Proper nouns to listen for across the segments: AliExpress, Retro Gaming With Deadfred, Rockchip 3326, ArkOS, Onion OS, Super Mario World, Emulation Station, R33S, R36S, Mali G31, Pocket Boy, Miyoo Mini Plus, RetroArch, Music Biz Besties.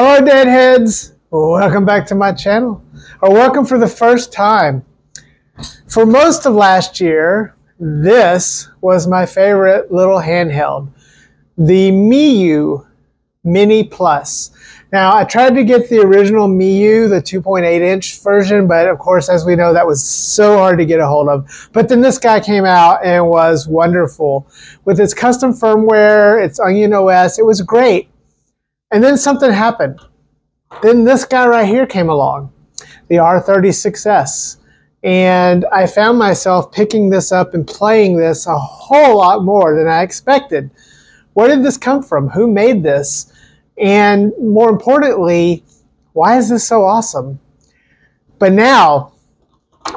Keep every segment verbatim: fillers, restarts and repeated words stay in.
Hello Deadheads! Welcome back to my channel, or welcome for the first time. For most of last year, this was my favorite little handheld, the Miyoo Mini Plus. Now, I tried to get the original Miyoo, the two point eight inch version, but of course, as we know, that was so hard to get a hold of. But then this guy came out and was wonderful. With its custom firmware, its Onion O S, it was great. And then something happened. Then this guy right here came along, the R thirty-six S. And I found myself picking this up and playing this a whole lot more than I expected. Where did this come from? Who made this? And more importantly, why is this so awesome? But now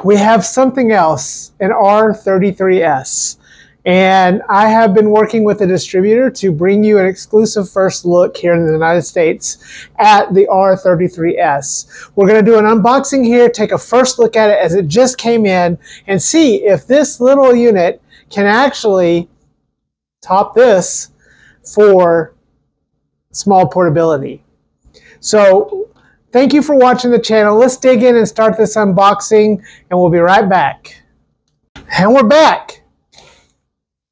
we have something else, an R thirty-three S. And I have been working with a distributor to bring you an exclusive first look here in the United States at the R thirty-three S. We're going to do an unboxing here, take a first look at it as it just came in, and see if this little unit can actually top this for small portability. So thank you for watching the channel. Let's dig in and start this unboxing, and we'll be right back. And we're back.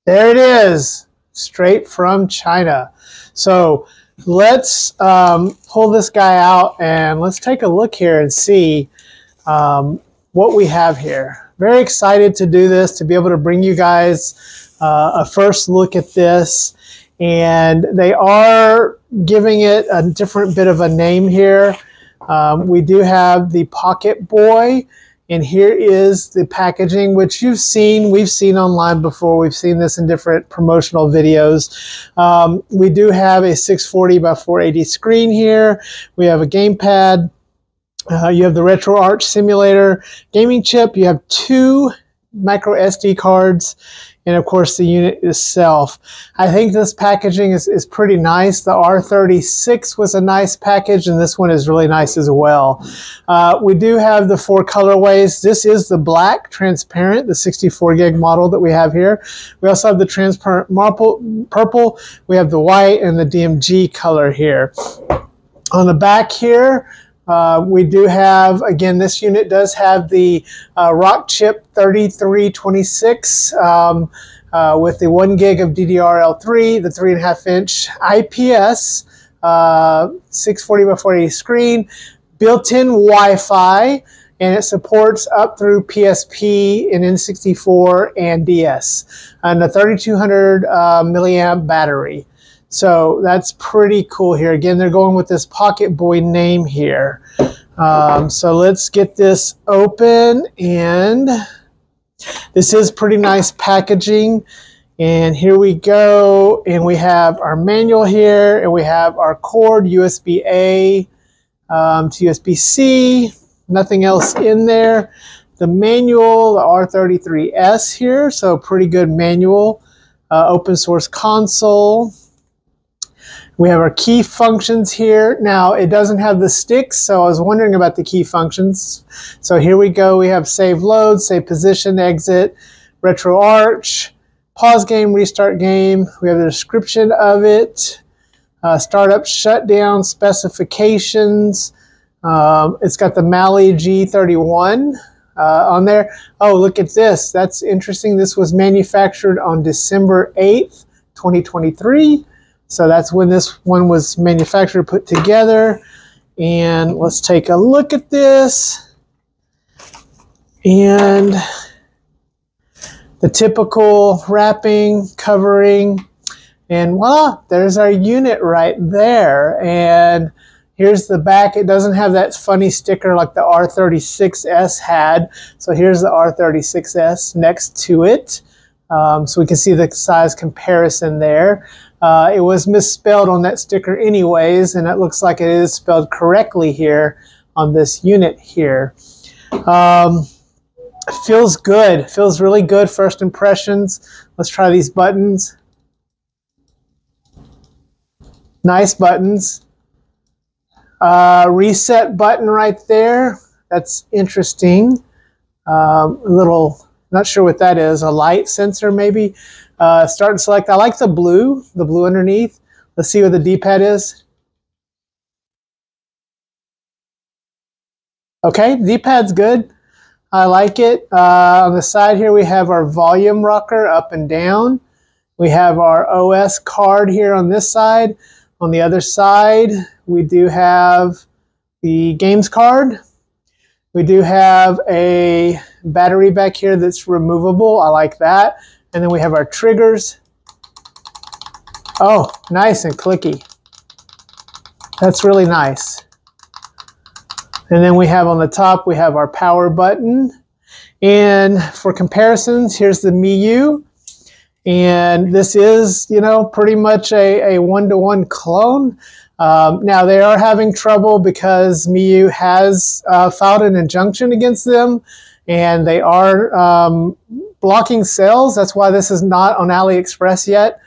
There it is, straight from China. So let's um, pull this guy out and let's take a look here and see um, what we have here. Very excited to do this, to be able to bring you guys uh, a first look at this. And they are giving it a different bit of a name here. Um, we do have the Pocket Boy. And here is the packaging, which you've seen, we've seen online before. We've seen this in different promotional videos. Um, we do have a six forty by four eighty screen here. We have a gamepad. Uh, you have the RetroArch simulator gaming chip. You have two micro S D cards. And of course, the unit itself. I think this packaging is, is pretty nice. The R thirty-six was a nice package, and this one is really nice as well. Uh, we do have the four colorways. This is the black transparent, the sixty-four gig model that we have here. We also have the transparent marble, purple. We have the white and the D M G color here. On the back here, Uh, we do have, again, this unit does have the uh, Rockchip thirty-three twenty-six um, uh, with the one gig of D D R L three, the three and a half inch I P S, uh, six forty by four eighty screen, built-in Wi-Fi, and it supports up through P S P and N sixty-four and D S, and a thirty-two hundred uh, milliamp battery. So that's pretty cool here. Again, they're going with this Pocket Boy name here. Um, so let's get this open, and this is pretty nice packaging. And here we go, and we have our manual here, and we have our cord, U S B A um, to U S B C, nothing else in there. The manual, the R thirty-three S here, so pretty good manual. Uh, open source console. We have our key functions here. Now, it doesn't have the sticks, so I was wondering about the key functions. So here we go. We have save load, save position, exit, RetroArch, pause game, restart game. We have the description of it, uh, startup, shutdown, specifications. Um, it's got the Mali G thirty-one uh, on there. Oh, look at this. That's interesting. This was manufactured on December eighth, twenty twenty-three. So that's when this one was manufactured, put together. And let's take a look at this. And the typical wrapping, covering, and voila, there's our unit right there. And here's the back. It doesn't have that funny sticker like the R thirty-six S had. So here's the R thirty-six S next to it. Um, so we can see the size comparison there. Uh, it was misspelled on that sticker anyways, and it looks like it is spelled correctly here on this unit here. Um, feels good. Feels really good. First impressions. Let's try these buttons. Nice buttons. Uh, reset button right there. That's interesting. Um, a little... Not sure what that is, a light sensor maybe. Uh, start and select, I like the blue, the blue underneath. Let's see what the D-pad is. Okay, Z-pad's good. I like it. Uh, on the side here we have our volume rocker up and down. We have our O S card here on this side. On the other side we do have the games card. We do have a battery back here that's removable. I like that. And then we have our triggers. Oh, nice and clicky. That's really nice. And then we have on the top, we have our power button. And for comparisons, here's the Miyoo. And this is, you know, pretty much a one-to-one clone. Um, now, they are having trouble because Miyoo has uh, filed an injunction against them, and they are um, blocking sales. That's why this is not on AliExpress yet.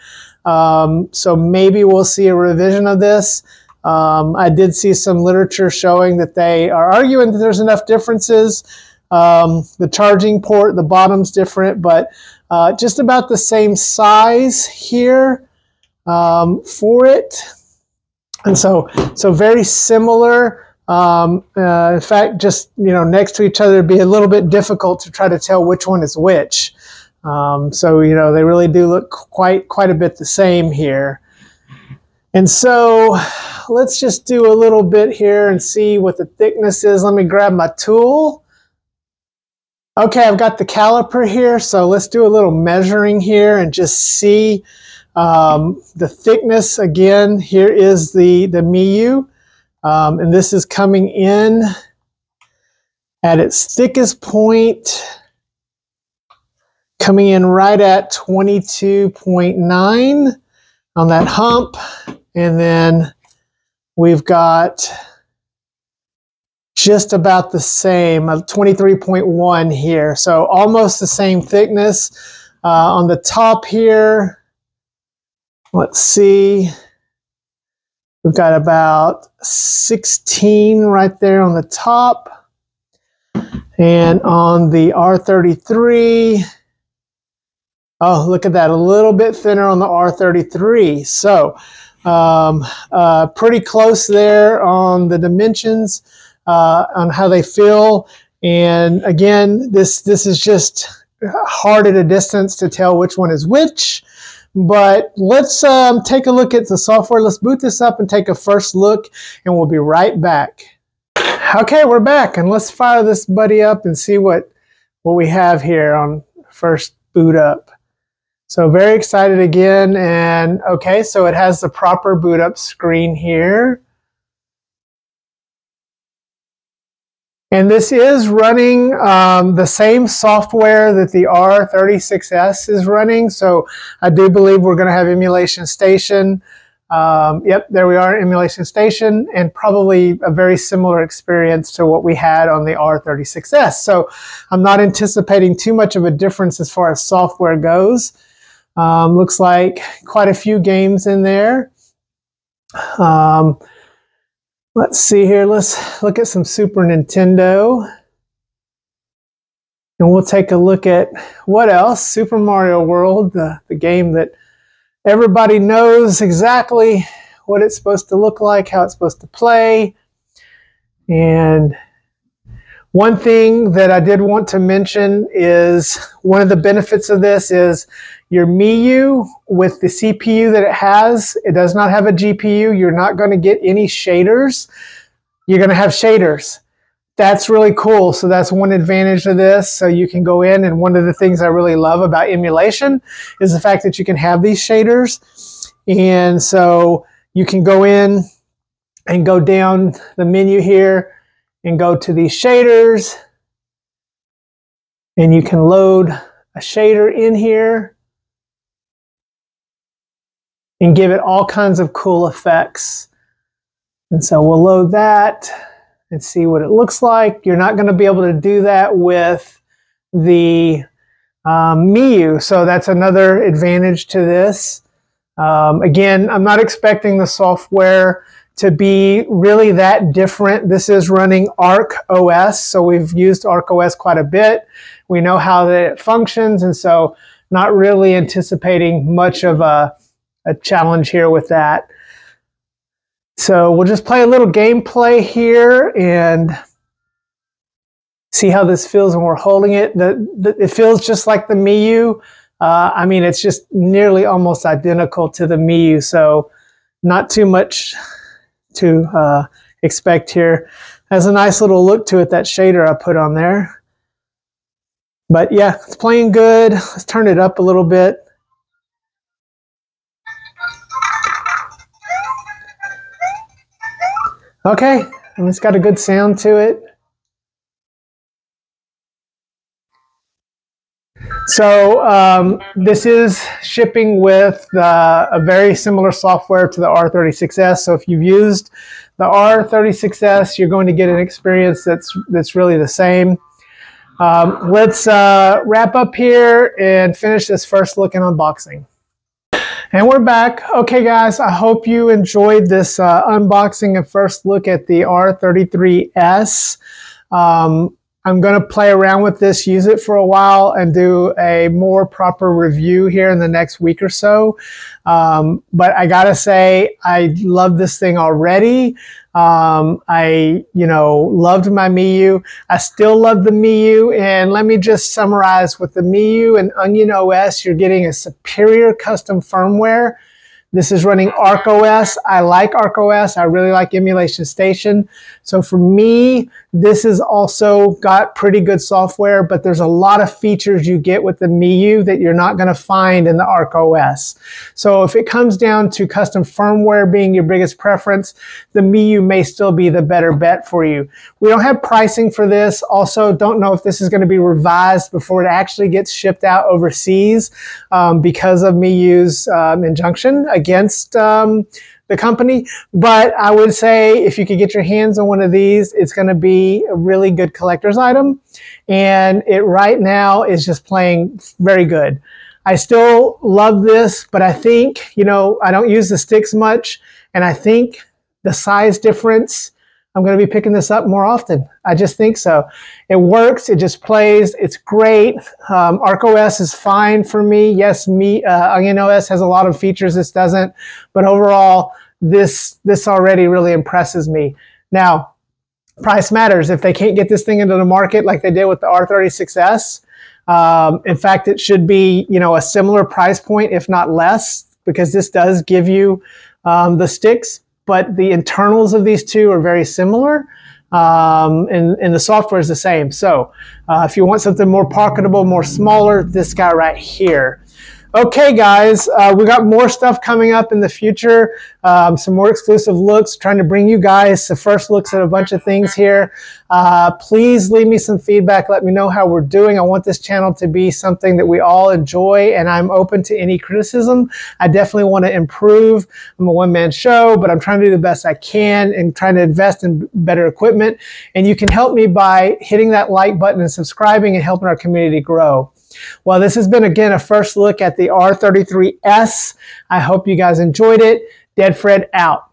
Um, so maybe we'll see a revision of this. Um, I did see some literature showing that they are arguing that there's enough differences. Um, the charging port, the bottom's different, but uh, just about the same size here um, for it. And so, so very similar. Um, uh, in fact, just, you know, next to each other, it'd be a little bit difficult to try to tell which one is which. Um, so, you know, they really do look quite, quite a bit the same here. And so let's just do a little bit here and see what the thickness is. Let me grab my tool. Okay, I've got the caliper here, so let's do a little measuring here and just see um, the thickness. Again, here is the, the Miyoo, um, and this is coming in at its thickest point, coming in right at twenty-two point nine on that hump. And then we've got just about the same, twenty-three point one here. So almost the same thickness. Uh, on the top here, let's see, we've got about sixteen right there on the top. And on the R thirty-three, oh, look at that, a little bit thinner on the R thirty-three. So um, uh, pretty close there on the dimensions, uh, on how they feel. And again, this, this is just hard at a distance to tell which one is which. But let's um, take a look at the software. Let's boot this up and take a first look, and we'll be right back. Okay, we're back, and let's fire this buddy up and see what, what we have here on first boot up. So very excited again, and okay, so it has the proper boot up screen here. And this is running um, the same software that the R thirty-six S is running. So I do believe we're going to have Emulation Station. Um, yep, there we are, Emulation Station, and probably a very similar experience to what we had on the R thirty-six S. So I'm not anticipating too much of a difference as far as software goes. Um, looks like quite a few games in there. Um, Let's see here, let's look at some Super Nintendo. And we'll take a look at what else? Super Mario World, the, the game that everybody knows exactly what it's supposed to look like, how it's supposed to play. And one thing that I did want to mention is one of the benefits of this is your Miyoo, with the C P U that it has, it does not have a G P U. You're not going to get any shaders. You're going to have shaders. That's really cool. So that's one advantage of this. So you can go in, and one of the things I really love about emulation is the fact that you can have these shaders. And so you can go in and go down the menu here and go to these shaders, and you can load a shader in here and give it all kinds of cool effects. And so we'll load that and see what it looks like. You're not going to be able to do that with the um, Miyoo, so that's another advantage to this. Um, again, I'm not expecting the software to be really that different. This is running ArkOS, so we've used ArkOS quite a bit. We know how that it functions, and so not really anticipating much of a a challenge here with that. So we'll just play a little gameplay here, and see how this feels when we're holding it. The, the, it feels just like the Miyoo. Uh, I mean, it's just nearly almost identical to the Miyoo, so not too much to uh, expect here. Has a nice little look to it, that shader I put on there. But yeah, it's playing good. Let's turn it up a little bit. Okay, and it's got a good sound to it. So um, this is shipping with uh, a very similar software to the R thirty-six S. So if you've used the R thirty-six S, you're going to get an experience that's that's really the same. Um, let's uh, wrap up here and finish this first look and unboxing. And we're back. Okay, guys, I hope you enjoyed this uh, unboxing and first look at the R thirty-three S. Um, I'm going to play around with this, use it for a while, and do a more proper review here in the next week or so. Um, but I gotta say, I love this thing already. Um, I, you know, loved my Miyoo. I still love the Miyoo. And let me just summarize with the Miyoo and Onion O S, you're getting a superior custom firmware. This is running ArkOS. I like ArkOS. I really like Emulation Station. So for me, this has also got pretty good software, but there's a lot of features you get with the Miyoo that you're not going to find in the ArkOS. So if it comes down to custom firmware being your biggest preference, the Miyoo may still be the better bet for you. We don't have pricing for this. Also, don't know if this is going to be revised before it actually gets shipped out overseas um, because of Miyoo's um, injunction against um, the company. But I would say if you could get your hands on one of these, it's going to be a really good collector's item. And it right now is just playing very good. I still love this, but I think, you know, I don't use the sticks much. And I think the size difference, I'm going to be picking this up more often. I just think so. It works. It just plays. It's great. Um, ArkOS is fine for me. Yes, me, uh, Onion O S has a lot of features. This doesn't. But overall, this, this already really impresses me. Now, price matters. If they can't get this thing into the market like they did with the R thirty-six S, um, in fact, it should be, you know, a similar price point, if not less, because this does give you um, the sticks. But the internals of these two are very similar, um, and, and the software is the same. So uh, if you want something more pocketable, more smaller, this guy right here. Okay, guys, uh, we got more stuff coming up in the future, um, some more exclusive looks, trying to bring you guys the first looks at a bunch of things here. Uh, please leave me some feedback. Let me know how we're doing. I want this channel to be something that we all enjoy, and I'm open to any criticism. I definitely want to improve. I'm a one-man show, but I'm trying to do the best I can and trying to invest in better equipment. And you can help me by hitting that like button and subscribing and helping our community grow. Well, this has been, again, a first look at the R thirty-three S. I hope you guys enjoyed it. Dead Fred out.